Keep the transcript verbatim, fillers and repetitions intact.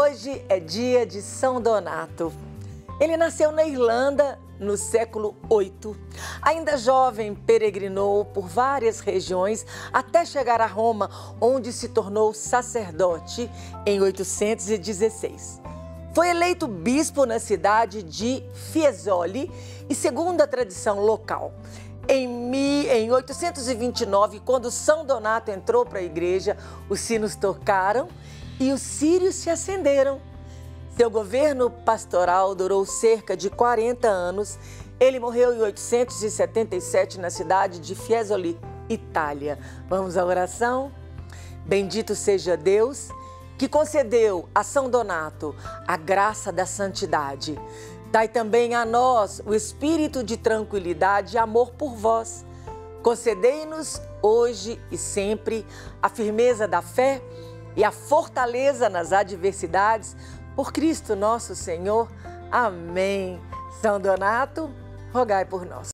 Hoje é dia de São Donato. Ele nasceu na Irlanda no século oito. Ainda jovem, peregrinou por várias regiões até chegar a Roma, onde se tornou sacerdote em oitocentos e dezesseis. Foi eleito bispo na cidade de Fiesole e segundo a tradição local. Em oitocentos e vinte e nove, quando São Donato entrou para a igreja, os sinos tocaram e os círios se acenderam. Seu governo pastoral durou cerca de quarenta anos. Ele morreu em oitocentos e setenta e sete na cidade de Fiesole, Itália. Vamos à oração? Bendito seja Deus que concedeu a São Donato a graça da santidade. Dai também a nós o espírito de tranquilidade e amor por vós. Concedei-nos hoje e sempre a firmeza da fé e a fortaleza nas adversidades, por Cristo nosso Senhor. Amém. São Donato, rogai por nós.